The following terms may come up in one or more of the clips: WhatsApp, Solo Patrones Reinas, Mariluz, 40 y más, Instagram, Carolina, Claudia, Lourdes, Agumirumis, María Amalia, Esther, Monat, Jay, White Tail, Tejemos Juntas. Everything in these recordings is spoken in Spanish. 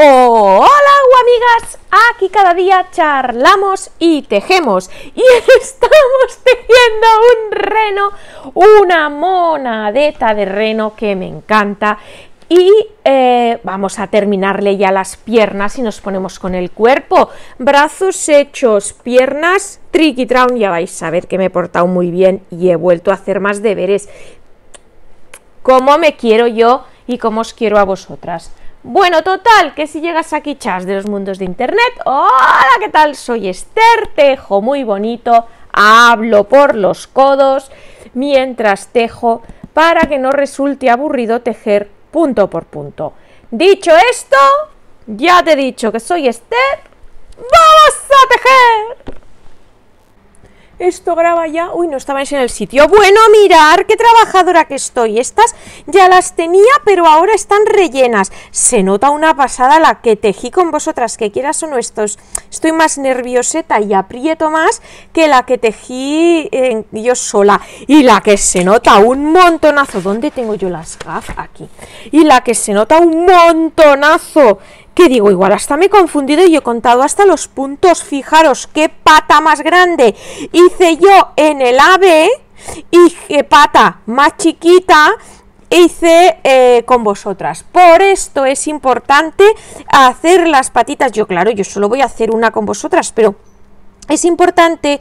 Hola, amigas, aquí cada día charlamos y tejemos, y estamos tejiendo un reno, una monadeta de reno que me encanta, y vamos a terminarle ya las piernas y nos ponemos con el cuerpo, brazos hechos, piernas, triquitraun. Ya vais a ver que me he portado muy bien y he vuelto a hacer más deberes. ¿Cómo me quiero yo y cómo os quiero a vosotras? Bueno, total, que si llegas aquí, chas, de los mundos de internet. Hola, ¿qué tal? Soy Esther, tejo muy bonito, hablo por los codos mientras tejo para que no resulte aburrido tejer punto por punto. Dicho esto, ya te he dicho que soy Esther, ¡vamos a tejer! Esto graba ya. Uy, no estabais en el sitio. Bueno, mirar qué trabajadora que estoy. Estas ya las tenía, pero ahora están rellenas. Se nota una pasada la que tejí con vosotras, que quieras o no. Estoy más nervioseta y aprieto más que la que tejí yo sola. Y la que se nota un montonazo. ¿Dónde tengo yo las gafas? Aquí. Y la que se nota un montonazo, que digo, igual hasta me he confundido y he contado hasta los puntos. Fijaros qué pata más grande hice yo en el ave y qué pata más chiquita hice con vosotras. Por esto es importante hacer las patitas. Yo, claro, yo solo voy a hacer una con vosotras, pero es importante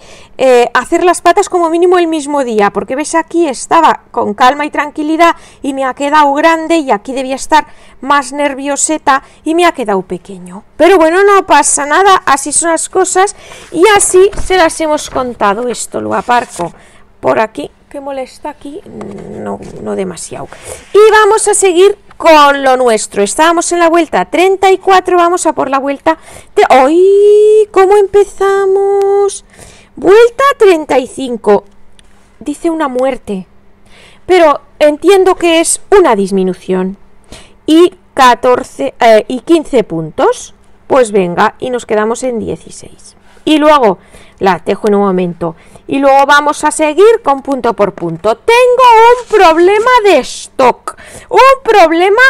hacer las patas como mínimo el mismo día, porque ves, aquí estaba con calma y tranquilidad y me ha quedado grande, y aquí debía estar más nervioseta y me ha quedado pequeño. Pero bueno, no pasa nada, así son las cosas y así se las hemos contado. Esto lo aparco por aquí, que molesta aquí, no demasiado. Y vamos a seguir con lo nuestro. Estábamos en la vuelta 34, vamos a por la vuelta de hoy. ¿Cómo empezamos? Vuelta 35. Dice una muerte, pero entiendo que es una disminución. Y 15 puntos. Pues venga, y nos quedamos en 16. Y luego la tejo en un momento. Y luego vamos a seguir con punto por punto. Tengo un problema de stock. Un problema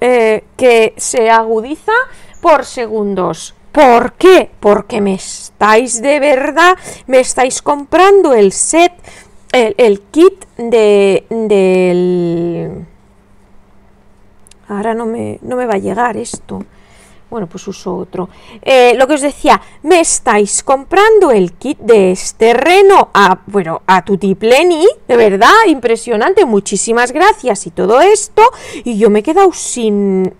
que se agudiza por segundos. ¿Por qué? Porque me estáis de verdad, me estáis comprando el set, el kit del... Ahora no me va a llegar esto. Bueno, pues uso otro. Lo que os decía, me estáis comprando el kit de este reno a tutipleni, de verdad, impresionante, muchísimas gracias y todo esto, y yo me he quedado sin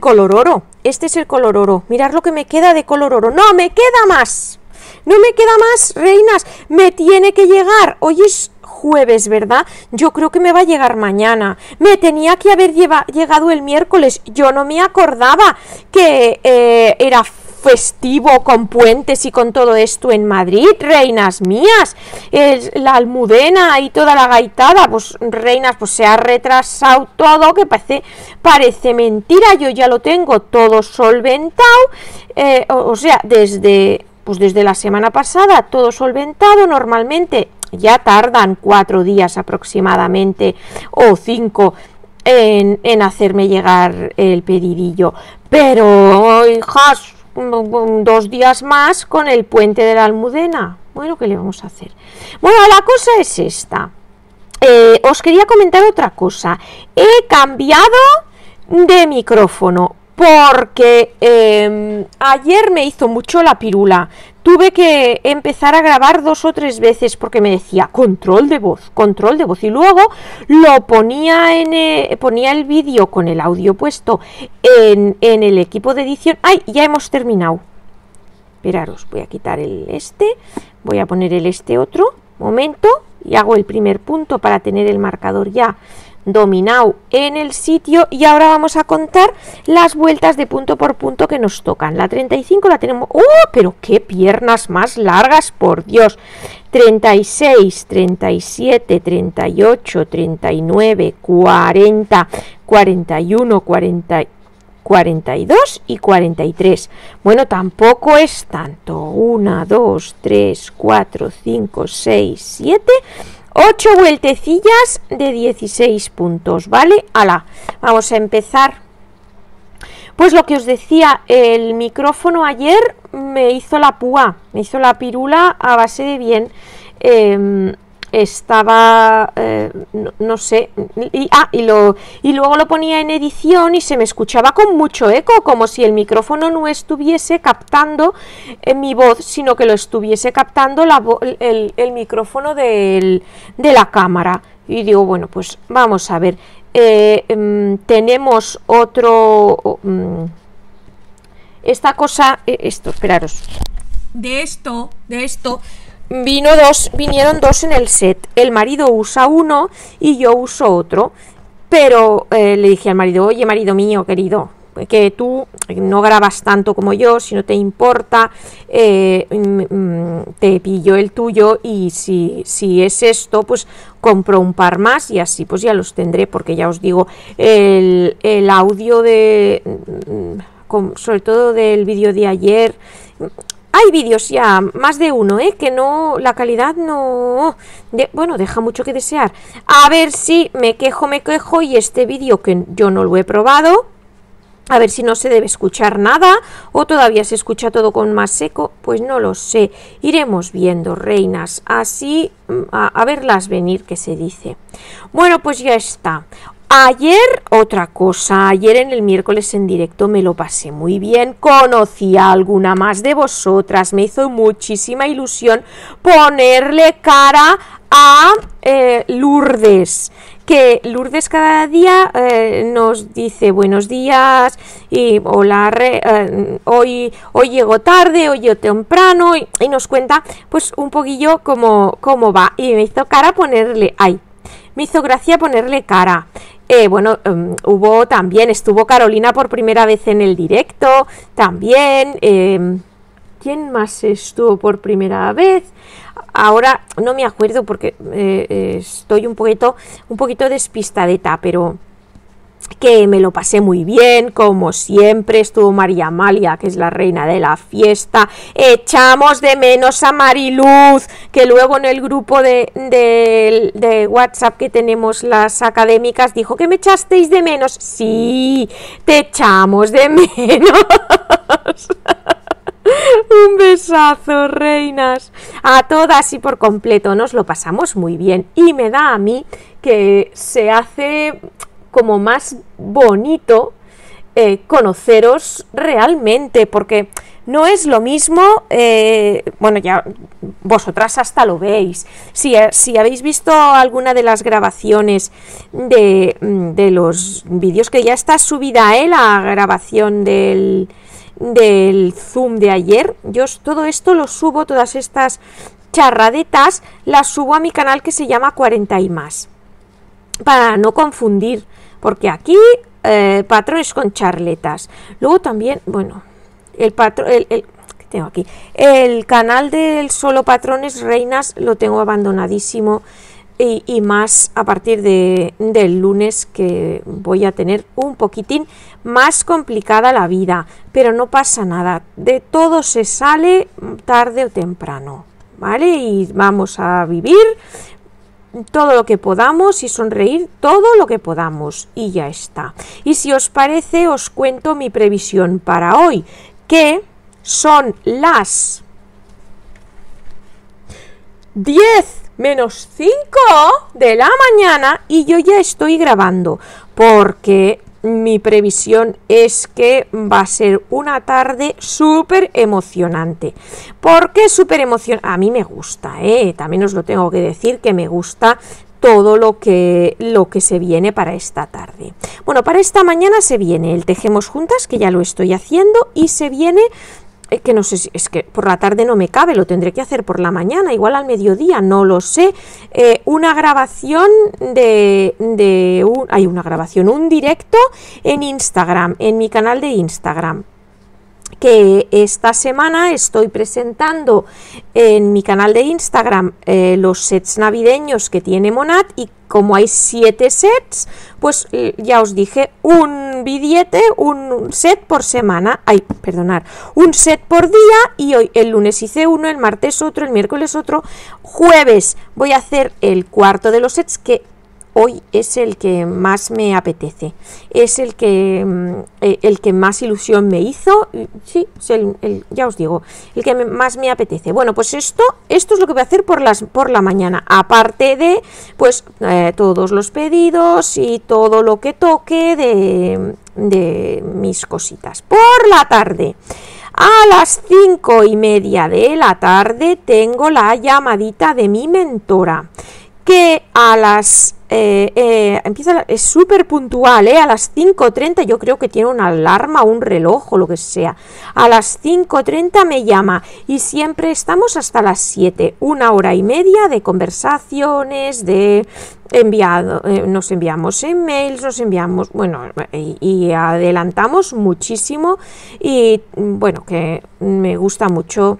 color oro. Este es el color oro, mirad lo que me queda de color oro, no me queda más. No me queda más, reinas, me tiene que llegar. Hoy es jueves, ¿verdad? Yo creo que me va a llegar mañana. Me tenía que haber llegado el miércoles. Yo no me acordaba que era festivo con puentes y con todo esto en Madrid, reinas mías. La Almudena y toda la gaitada, pues reinas, pues se ha retrasado todo, que parece mentira. Yo ya lo tengo todo solventado, o sea, desde la semana pasada, todo solventado. Normalmente ya tardan 4 días aproximadamente, o 5, en hacerme llegar el pedidillo. Pero, hijas, 2 días más con el puente de la Almudena. Bueno, ¿qué le vamos a hacer? Bueno, la cosa es esta. Os quería comentar otra cosa. He cambiado de micrófono, porque ayer me hizo mucho la pirula. Tuve que empezar a grabar 2 o 3 veces porque me decía control de voz, y luego lo ponía ponía el vídeo con el audio puesto en el equipo de edición. ¡Ay! Ya hemos terminado. Esperaros, voy a quitar voy a poner otro momento y hago el primer punto para tener el marcador ya dominado en el sitio. Y ahora vamos a contar las vueltas de punto por punto que nos tocan. La 35 la tenemos... ¡Oh! Pero qué piernas más largas, por Dios. 36, 37, 38, 39, 40, 41, 40, 42 y 43. Bueno, tampoco es tanto. 1, 2, 3, 4, 5, 6, 7... 8 vueltecillas de 16 puntos, ¿vale? ¡Hala! Vamos a empezar Pues lo que os decía, el micrófono ayer me hizo la púa, me hizo la pirula a base de bien. Estaba, no sé, y luego lo ponía en edición y se me escuchaba con mucho eco, como si el micrófono no estuviese captando mi voz, sino que lo estuviese captando el micrófono de la cámara. Y digo, bueno, pues vamos a ver, tenemos otro, esta cosa, esto, esperaros, de esto, vinieron dos en el set, el marido usa uno y yo uso otro, pero le dije al marido, oye, marido mío querido, que tú no grabas tanto como yo, si no te importa, te pillo el tuyo y si es esto, pues compro un par más y así pues ya los tendré, porque ya os digo, el audio sobre todo del vídeo de ayer, hay vídeos ya, más de uno, que no, la calidad no, bueno, deja mucho que desear. A ver si me quejo y este vídeo que yo no lo he probado, a ver si no se debe escuchar nada o todavía se escucha todo con más eco, pues no lo sé, iremos viendo, reinas, así a verlas venir, que se dice. Bueno, pues ya está. Ayer, otra cosa, ayer en el miércoles en directo me lo pasé muy bien, conocí a alguna más de vosotras, me hizo muchísima ilusión ponerle cara a Lourdes, que Lourdes cada día nos dice buenos días y hola, hoy llego tarde, hoy llego temprano y nos cuenta pues un poquillo cómo va, y me hizo cara ponerle, ay, me hizo gracia ponerle cara. Bueno, estuvo Carolina por primera vez en el directo, también, ¿quién más estuvo por primera vez? Ahora no me acuerdo porque estoy un poquito despistadeta, pero que me lo pasé muy bien, como siempre, estuvo María Amalia, que es la reina de la fiesta, echamos de menos a Mariluz, que luego en el grupo de WhatsApp que tenemos las académicas, dijo que me echasteis de menos, sí, te echamos de menos, un besazo, reinas, a todas y por completo, nos lo pasamos muy bien, y me da a mí que se hace como más bonito conoceros realmente, porque no es lo mismo, bueno, ya vosotras hasta lo veis, si habéis visto alguna de las grabaciones de los vídeos, que ya está subida la grabación del Zoom de ayer, yo todo esto lo subo, todas estas charradetas las subo a mi canal que se llama 40 y más, para no confundir, porque aquí patrones con charletas. Luego también, bueno, ¿qué tengo aquí? El canal del Solo Patrones Reinas lo tengo abandonadísimo y más a partir del lunes, que voy a tener un poquitín más complicada la vida, pero no pasa nada, de todo se sale tarde o temprano, ¿vale? Y vamos a vivir todo lo que podamos y sonreír todo lo que podamos, y ya está. Y si os parece, os cuento mi previsión para hoy, que son las 10 menos 5 de la mañana y yo ya estoy grabando, porque mi previsión es que va a ser una tarde súper emocionante. ¿Por qué súper emocionante? A mí me gusta, también os lo tengo que decir, que me gusta todo lo que se viene para esta tarde. Bueno, para esta mañana se viene el Tejemos Juntas, que ya lo estoy haciendo, y se viene, que no sé si es que por la tarde no me cabe, lo tendré que hacer por la mañana, igual al mediodía, no lo sé, una grabación un directo en Instagram, en mi canal de Instagram, que esta semana estoy presentando en mi canal de Instagram los sets navideños que tiene Monat, y como hay 7 sets, pues ya os dije, un set por semana, un set por día, y hoy el lunes hice uno, el martes otro, el miércoles otro, jueves voy a hacer el cuarto de los sets, que hoy es el que más me apetece, es el que más ilusión me hizo, sí, es ya os digo, el que más me apetece. Bueno, pues esto es lo que voy a hacer por la mañana, aparte de pues todos los pedidos y todo lo que toque de mis cositas. Por la tarde, a las 5:30 de la tarde, tengo la llamadita de mi mentora, que a las es súper puntual, a las 5:30, yo creo que tiene una alarma, un reloj o lo que sea. A las 5:30 me llama y siempre estamos hasta las 7, una hora y media de conversaciones, de enviado, nos enviamos emails, nos enviamos, bueno, y adelantamos muchísimo. Y bueno, que me gusta mucho.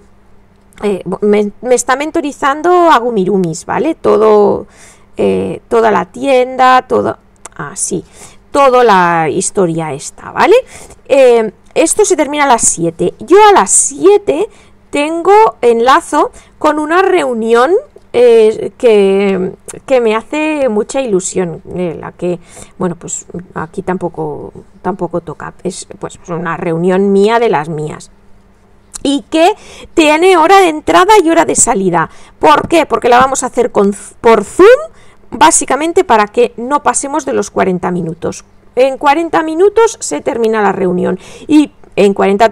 Me está mentorizando Agumirumis, ¿vale? Toda la tienda, todo así, toda la historia esta, ¿vale? Esto se termina a las 7. Yo a las 7 tengo enlazo con una reunión que me hace mucha ilusión, la que, bueno, pues aquí tampoco toca, es pues una reunión mía de las mías. Y que tiene hora de entrada y hora de salida. ¿Por qué? Porque la vamos a hacer por Zoom, básicamente para que no pasemos de los 40 minutos. En 40 minutos se termina la reunión. Y en 40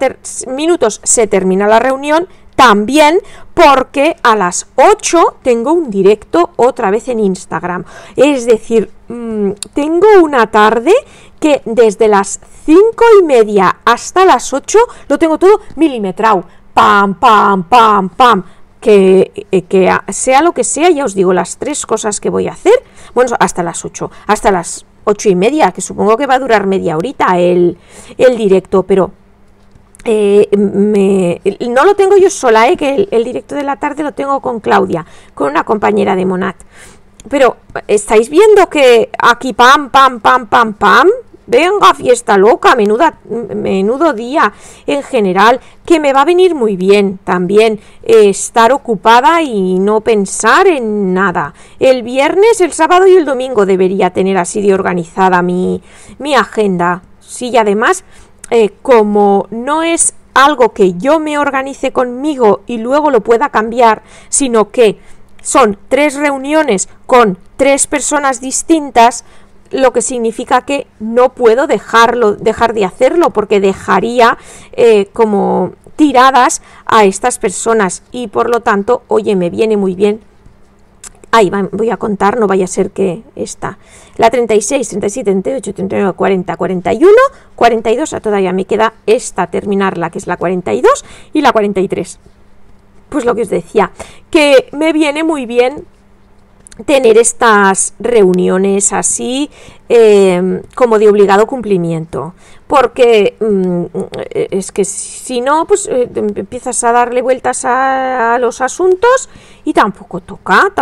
minutos se termina la reunión también porque a las 8 tengo un directo otra vez en Instagram. Es decir, tengo una tarde que desde las 5:30 hasta las 8 lo tengo todo milimetrado, pam, pam, pam, pam, que sea lo que sea, ya os digo las tres cosas que voy a hacer, bueno, hasta las 8, hasta las 8:30, que supongo que va a durar media horita el directo, pero no lo tengo yo sola, que el directo de la tarde lo tengo con Claudia, con una compañera de Monat, pero estáis viendo que aquí pam, pam, pam, pam, pam. Venga, fiesta loca, menudo día en general, que me va a venir muy bien también estar ocupada y no pensar en nada. El viernes, el sábado y el domingo debería tener así de organizada mi agenda. Sí, y además, como no es algo que yo me organice conmigo y luego lo pueda cambiar, sino que son tres reuniones con tres personas distintas, lo que significa que no puedo dejar de hacerlo, porque dejaría como tiradas a estas personas y por lo tanto, oye, me viene muy bien. Ahí voy a contar, no vaya a ser que está la 36, 37, 38, 39, 40, 41, 42, todavía me queda esta terminarla, que es la 42 y la 43. Pues lo que os decía, que me viene muy bien tener estas reuniones así como de obligado cumplimiento, porque es que si no, pues empiezas a darle vueltas a los asuntos y tampoco toca,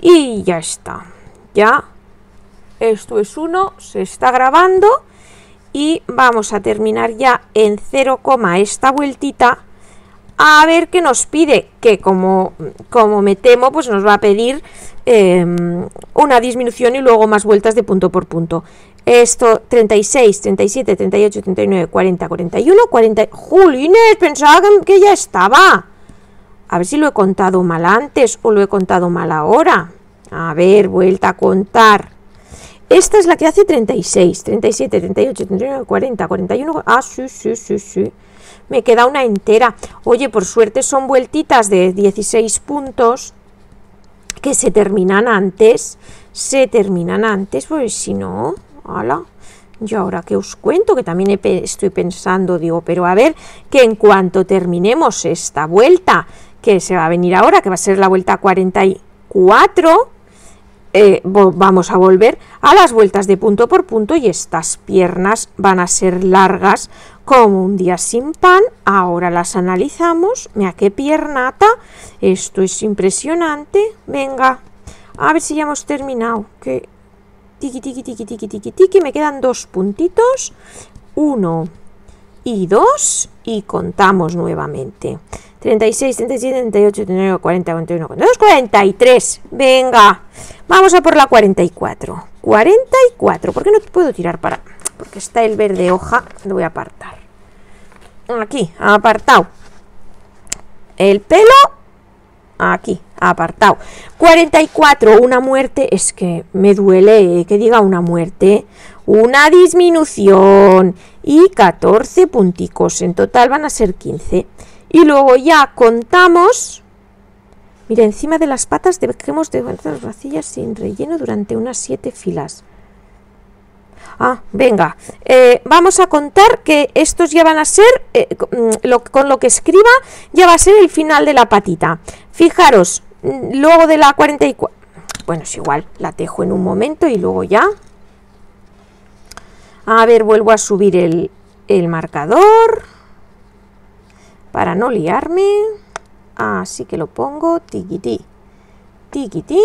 y ya está, ya esto es uno, se está grabando y vamos a terminar ya en 0, esta vueltita. A ver qué nos pide, que como me temo, pues nos va a pedir una disminución y luego más vueltas de punto por punto. Esto, 36, 37, 38, 39, 40, 41, 40... ¡Julines! Pensaba que ya estaba. A ver si lo he contado mal antes o lo he contado mal ahora. A ver, vuelta a contar. Esta es la que hace 36, 37, 38, 39, 40, 41... Ah, sí, sí, sí, sí. Me queda una entera. Oye, por suerte son vueltitas de 16 puntos que se terminan antes, pues si no, ala. Yo ahora que os cuento, que también estoy pensando, digo, pero a ver, que en cuanto terminemos esta vuelta, que se va a venir ahora, que va a ser la vuelta 44, vamos a volver a las vueltas de punto por punto y estas piernas van a ser largas como un día sin pan. Ahora las analizamos. Mira qué piernata. Esto es impresionante. Venga, a ver si ya hemos terminado. Que tiqui, tiqui, tiqui, tiqui, tiqui, tiqui. Me quedan dos puntitos. 1 y 2. Y contamos nuevamente. 36, 37, 38, 39, 40, 41, 42, 43. Venga, vamos a por la 44. 44, ¿por qué no puedo tirar para...? Porque está el verde hoja, lo voy a apartar. Aquí, apartado. El pelo, aquí, apartado. 44, una muerte, es que me duele que diga una muerte. Una disminución y 14 punticos, en total van a ser 15. Y luego ya contamos, mira, encima de las patas dejemos de las racillas sin relleno durante unas 7 filas. Ah, venga, vamos a contar que estos ya van a ser, con lo que escriba, ya va a ser el final de la patita. Fijaros, luego de la 44, bueno, es igual, la tejo en un momento y luego ya. A ver, vuelvo a subir el marcador para no liarme, así que lo pongo, tiquití, tiquití.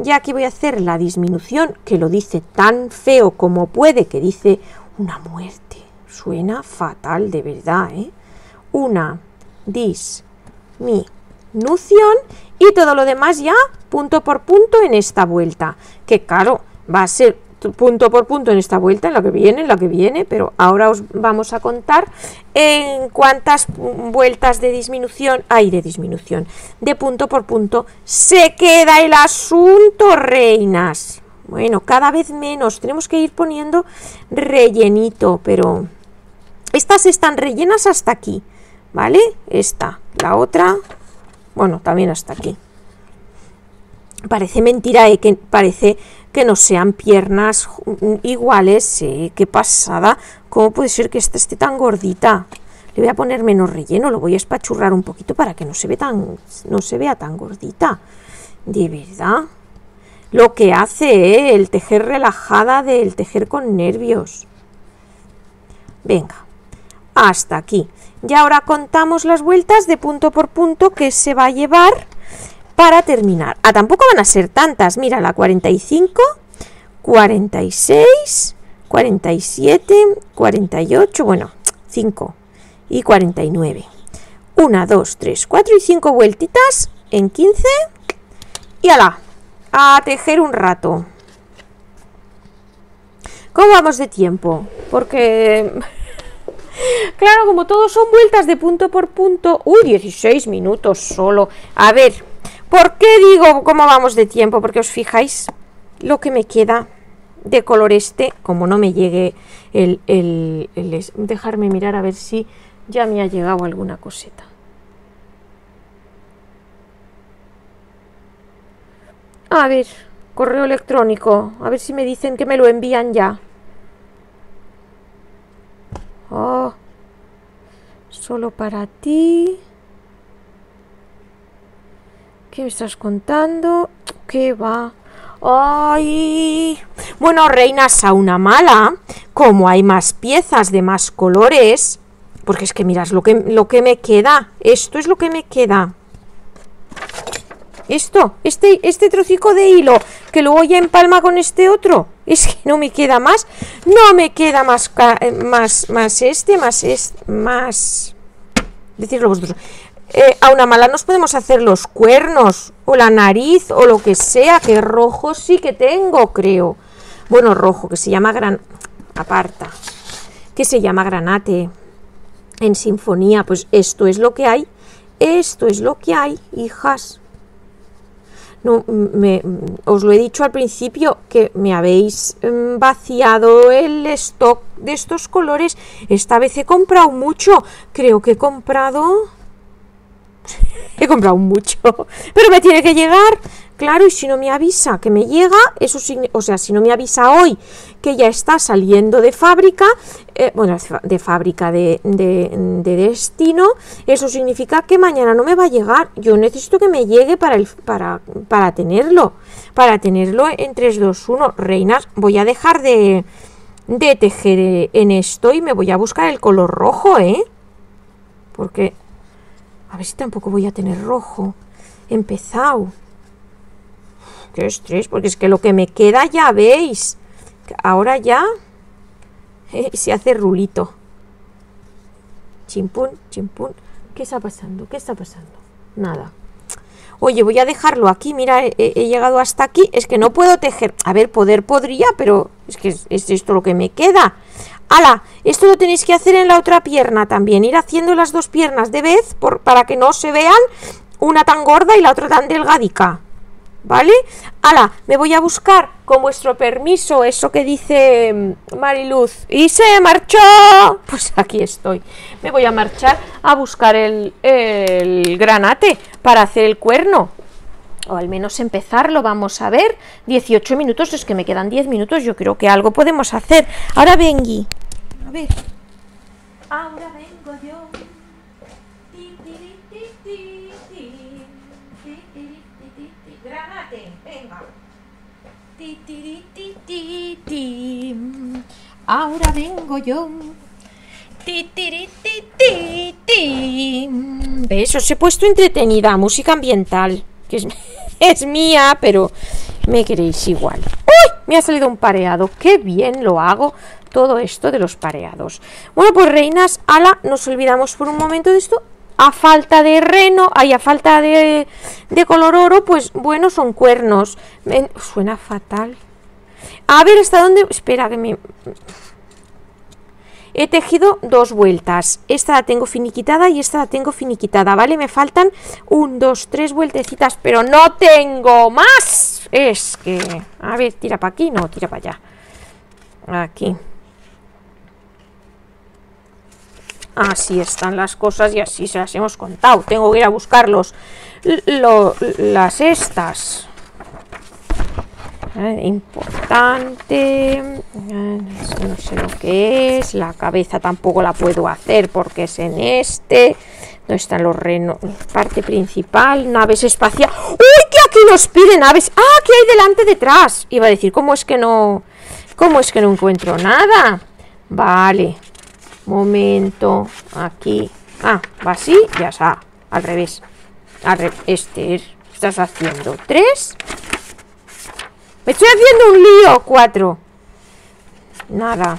Ya aquí voy a hacer la disminución, que lo dice tan feo como puede, que dice una muerte. Suena fatal, de verdad, ¿eh? Una disminución y todo lo demás ya punto por punto en esta vuelta. Que claro, va a ser punto por punto en esta vuelta, en la que viene, pero ahora os vamos a contar en cuántas vueltas de disminución hay, de punto por punto se queda el asunto, reinas. Bueno, cada vez menos, tenemos que ir poniendo rellenito, pero estas están rellenas hasta aquí, ¿vale? Esta, la otra, bueno, también hasta aquí. Parece mentira, que parece que no sean piernas iguales, qué pasada. ¿Cómo puede ser que esta esté tan gordita? Le voy a poner menos relleno, lo voy a espachurrar un poquito para que no se vea tan gordita. De verdad, lo que hace, el tejer relajada del tejer con nervios. Venga, hasta aquí. Y ahora contamos las vueltas de punto por punto que se va a llevar para terminar. Ah, tampoco van a ser tantas. Mira, la 45, 46, 47, 48, bueno, 5 y 49. 1, 2, 3, 4 y 5 vueltitas en 15. Y ala, a tejer un rato. ¿Cómo vamos de tiempo? Porque... claro, como todos son vueltas de punto por punto... Uy, 16 minutos solo. A ver... ¿por qué digo cómo vamos de tiempo? Porque os fijáis lo que me queda de color este, como no me llegue el dejarme mirar a ver si ya me ha llegado alguna coseta. A ver, correo electrónico, a ver si me dicen que me lo envían ya. Oh, solo para ti... ¿qué me estás contando? ¿Qué va? ¡Ay! Bueno, reinas, a una mala, como hay más piezas de más colores, porque es que mirad lo que me queda. Esto es lo que me queda. Esto, este trocico de hilo, que luego ya empalma con este otro. Es que no me queda más. No me queda más. Decidlo vosotros. A una mala nos podemos hacer los cuernos o la nariz o lo que sea, que rojo sí que tengo, creo. Bueno, rojo, que se llama granate en sinfonía. Pues esto es lo que hay, hijas. No, os lo he dicho al principio, que me habéis vaciado el stock de estos colores. Esta vez he comprado mucho, creo que he comprado mucho, pero me tiene que llegar, claro, y si no me avisa que me llega, eso sí, o sea, si no me avisa hoy que ya está saliendo de fábrica, de destino, eso significa que mañana no me va a llegar. Yo necesito que me llegue para tenerlo en 3, 2, 1, reinas. Voy a dejar de tejer en esto y me voy a buscar el color rojo, porque... a ver si tampoco voy a tener rojo. Empezado. Qué estrés, porque es que lo que me queda ya veis. Ahora ya se hace rulito. Chimpún, chimpún, ¿Qué está pasando? ¿Qué está pasando? Nada. Oye, voy a dejarlo aquí, mira, he llegado hasta aquí, es que no puedo tejer. A ver, poder podría, pero es que es esto lo que me queda. ¡Hala! Esto lo tenéis que hacer en la otra pierna también, ir haciendo las dos piernas de vez para que no se vean una tan gorda y la otra tan delgadica, ¿vale? ¡Hala! Me voy a buscar, con vuestro permiso, eso que dice Mariluz. ¡Y se marchó! Pues aquí estoy. Me voy a marchar a buscar el granate para hacer el cuerno. O al menos empezarlo, vamos a ver. 18 minutos, es que me quedan 10 minutos. Yo creo que algo podemos hacer. Ahora vengui. A ver. Ahora vengo yo. Granate, venga. Ahora vengo yo. ¿Ves? Os he puesto entretenida, música ambiental. Que es mía, pero me queréis igual. ¡Uy! Me ha salido un pareado. ¡Qué bien lo hago! Todo esto de los pareados. Bueno, pues reinas, ala, nos olvidamos por un momento de esto. A falta de reno, ay, a falta de color oro, pues bueno, son cuernos. Suena fatal. A ver, ¿hasta dónde? Espera, que me... He tejido dos vueltas, esta la tengo finiquitada y esta la tengo finiquitada, ¿vale? Me faltan 1, 2, 3 vueltecitas, pero no tengo más. Es que, a ver, tira para aquí, no, tira para allá. Aquí. Así están las cosas y así se las hemos contado. Tengo que ir a buscar las estas. Importante, no sé lo que es, la cabeza tampoco la puedo hacer porque es en este, no están los renos, parte principal, naves espaciales. ¡Uy, que aquí nos piden naves! ¡Ah, que hay delante, detrás! Iba a decir, ¿cómo es que no encuentro nada? Vale, momento, aquí, ah, va así, ya está, al revés, Esther, estás haciendo 3... Me estoy haciendo un lío, 4. Nada.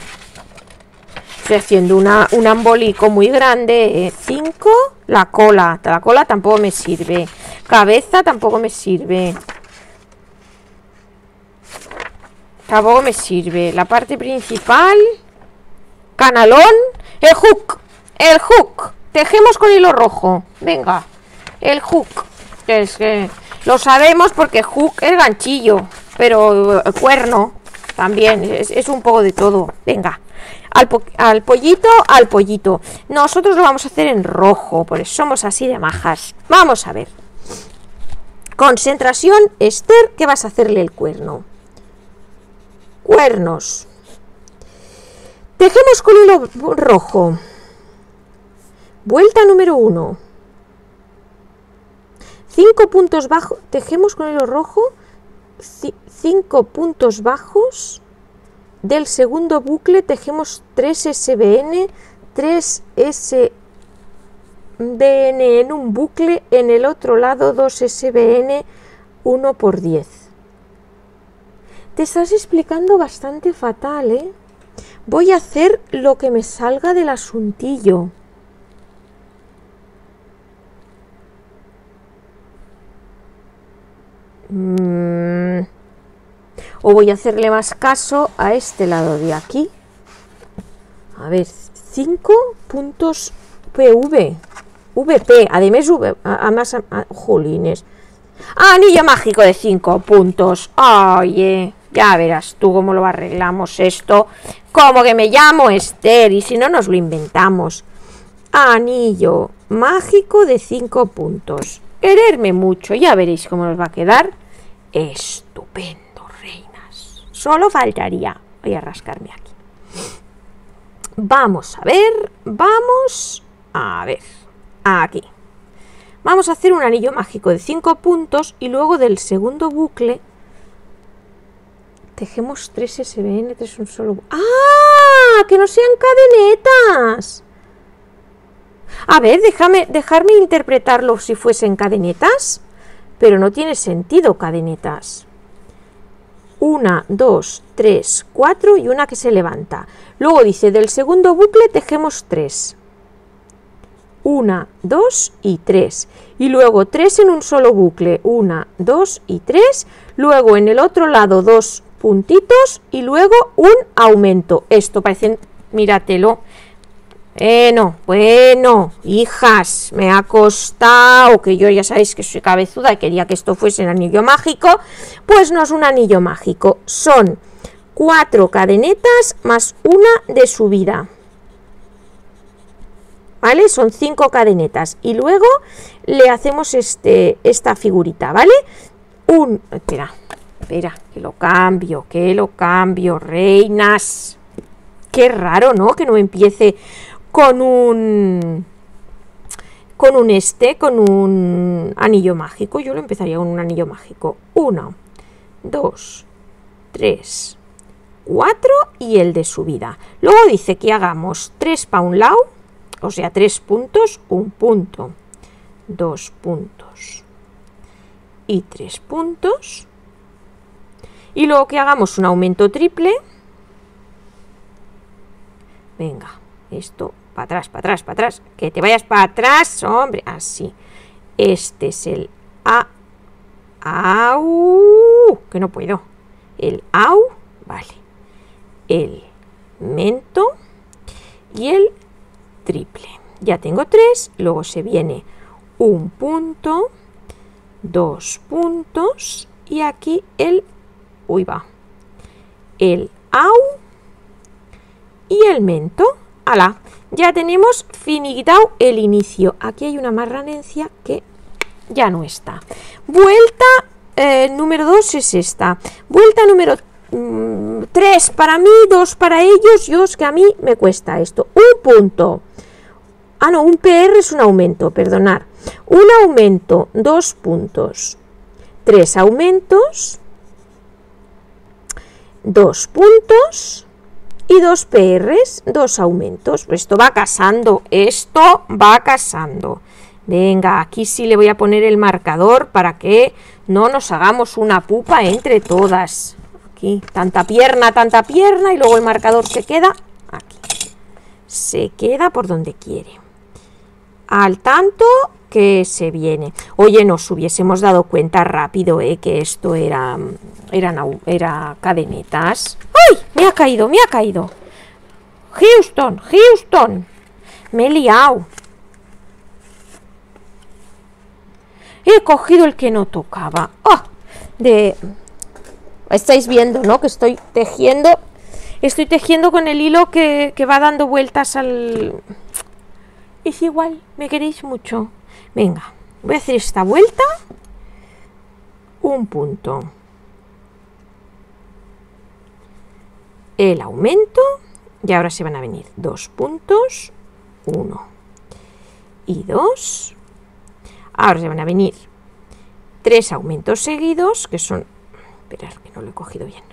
Estoy haciendo un embolico muy grande. 5. La cola tampoco me sirve. Cabeza tampoco me sirve. Tampoco me sirve. La parte principal. Canalón. El hook. El hook. Tejemos con hilo rojo. Venga. El hook. Es que lo sabemos porque hook es ganchillo. Pero el cuerno también, es un poco de todo. Venga, al pollito. Nosotros lo vamos a hacer en rojo, por eso somos así de majas. Vamos a ver. Concentración, Esther, ¿qué vas a hacerle el cuerno? Cuernos. Tejemos con hilo rojo. Vuelta número 1. 5 puntos bajos. Tejemos con hilo rojo. 5 puntos bajos del segundo bucle, tejemos 3 SBN en un bucle, en el otro lado 2 SBN, 1 por 10. Te estás explicando bastante fatal, ¿eh? Voy a hacer lo que me salga del asuntillo. O voy a hacerle más caso a este lado de aquí. A ver, 5 puntos PV. VP, además V. Jolines. Anillo mágico de 5 puntos. Oye, ya verás tú cómo lo arreglamos esto. Como que me llamo Esther y si no nos lo inventamos. Anillo mágico de 5 puntos. Quererme mucho, ya veréis cómo nos va a quedar. Estupendo, reinas. Solo faltaría. Voy a rascarme aquí. Vamos a ver. Vamos a ver. Aquí. Vamos a hacer un anillo mágico de 5 puntos y luego del segundo bucle tejemos 3 SBN, 3 un solo... ¡Ah! ¡Que no sean cadenetas! A ver, dejarme interpretarlo si fuesen cadenetas, pero no tiene sentido cadenetas. 1, 2, 3, 4 y una que se levanta. Luego dice, del segundo bucle tejemos 3. 1, 2 y 3. Y luego 3 en un solo bucle, 1, 2 y 3. Luego en el otro lado 2 puntitos y luego un aumento. Esto parece, míratelo. Bueno, hijas, me ha costado, que yo ya sabéis que soy cabezuda y quería que esto fuese el anillo mágico. Pues no es un anillo mágico, son 4 cadenetas más una de subida. ¿Vale? Son 5 cadenetas y luego le hacemos esta figurita, ¿vale? Espera, que lo cambio, reinas. Qué raro, ¿no? Que no empiece con un anillo mágico. Yo lo empezaría con un anillo mágico. 1, 2, 3, 4 y el de subida. Luego dice que hagamos 3 para un lado. O sea, 3 puntos, 1 punto, 2 puntos y 3 puntos. Y luego que hagamos un aumento triple. Venga, esto para atrás. Que te vayas para atrás, hombre. Así. Este es el au. Que no puedo. El au. Vale. El mento. Y el triple. Ya tengo 3. Luego se viene un punto, 2 puntos y aquí el el au y el mento. ¡Hala! Ya tenemos finiquitado el inicio. Aquí hay una marranencia que ya no está. Vuelta número 2 es esta. Vuelta número 3 para mí, 2 para ellos. Yo es que a mí me cuesta esto. Un punto. Ah, no, un PR es un aumento, perdonad. Un aumento, 2 puntos, 3 aumentos, 2 puntos y 2 PRs, 2 aumentos. Pues esto va casando, Venga, aquí sí le voy a poner el marcador para que no nos hagamos una pupa entre todas. Aquí, tanta pierna y luego el marcador se queda aquí. Se queda por donde quiere. Al tanto que se viene. Oye, nos hubiésemos dado cuenta rápido, que esto era cadenetas. ¡Ay! Me ha caído. Houston. Me he liado. He cogido el que no tocaba. Estáis viendo, ¿no? Que estoy tejiendo. Estoy tejiendo con el hilo que va dando vueltas al... Es igual, me queréis mucho. Venga, voy a hacer esta vuelta. Un punto. El aumento. Y ahora se van a venir 2 puntos. 1 y 2. Ahora se van a venir 3 aumentos seguidos, que son... Esperad, que no lo he cogido bien.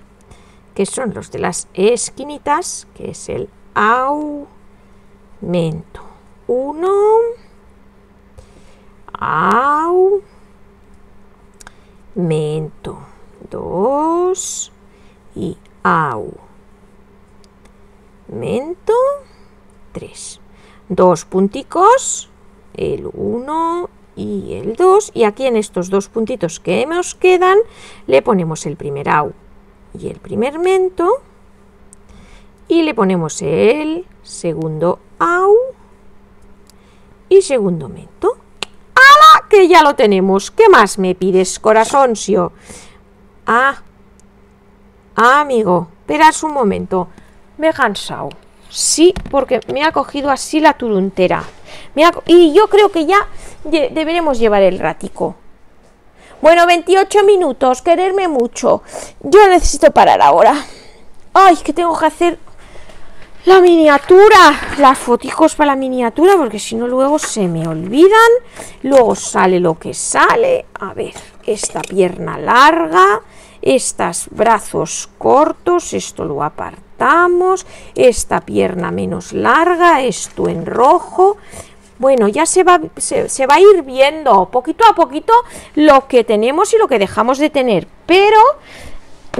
Que son los de las esquinitas, que es el aumento. 1, aumento, 2 y aumento, 3. 2 punticos, el 1 y el 2. Y aquí en estos 2 puntitos que nos quedan le ponemos el primer au y el primer mento y le ponemos el segundo au y segundo mento. ¡Hala! Que ya lo tenemos. ¿Qué más me pides, corazoncio? Amigo, esperas un momento, me he cansado. Sí, porque me ha cogido así la turuntera. Y yo creo que ya deberemos llevar el ratico. Bueno, 28 minutos, quererme mucho. Yo necesito parar ahora. Ay, que tengo que hacer la miniatura, las foticos para la miniatura, porque si no luego se me olvidan. Luego sale lo que sale. A ver, esta pierna larga, estos brazos cortos, esto lo apartamos, esta pierna menos larga, esto en rojo. Bueno, ya se va a ir viendo poquito a poquito lo que tenemos y lo que dejamos de tener. Pero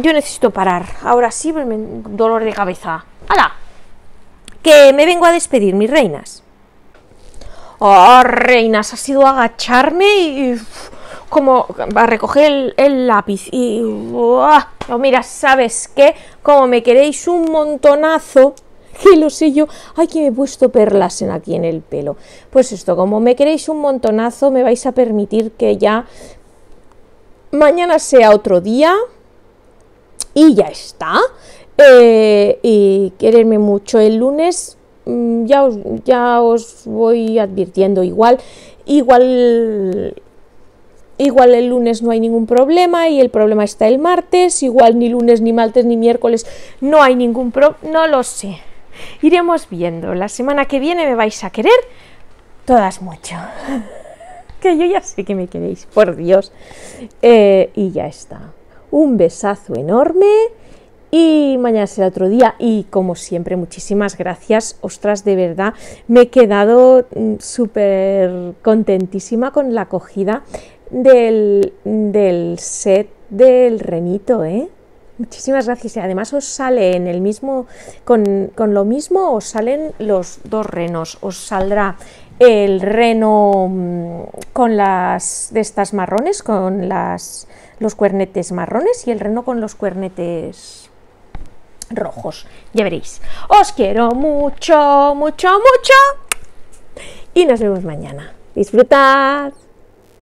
yo necesito parar. Ahora sí, dolor de cabeza. ¡Hala! Que me vengo a despedir, mis reinas. ¡Oh, reinas! Ha sido agacharme y como a recoger el lápiz y oh, mira, ¿sabes qué? Como me queréis un montonazo, que lo sé yo, ay, que me he puesto perlas aquí en el pelo, pues esto, como me queréis un montonazo, me vais a permitir que ya mañana sea otro día y ya está, y quererme mucho el lunes. Ya os voy advirtiendo, igual el lunes no hay ningún problema y el problema está el martes, igual ni lunes, ni martes, ni miércoles no hay ningún problema, no lo sé, iremos viendo. La semana que viene me vais a querer todas mucho, que yo ya sé que me queréis, por Dios, y ya está. Un besazo enorme y mañana será otro día y como siempre muchísimas gracias, ostras, de verdad me he quedado súper contentísima con la acogida del set del renito, ¿eh? Muchísimas gracias. Y además os sale en el mismo, con lo mismo os salen los dos renos, os saldrá el reno con las de estas marrones, con los cuernetes marrones, y el reno con los cuernetes rojos, ya veréis. Os quiero mucho, mucho, mucho y nos vemos mañana. Disfrutad.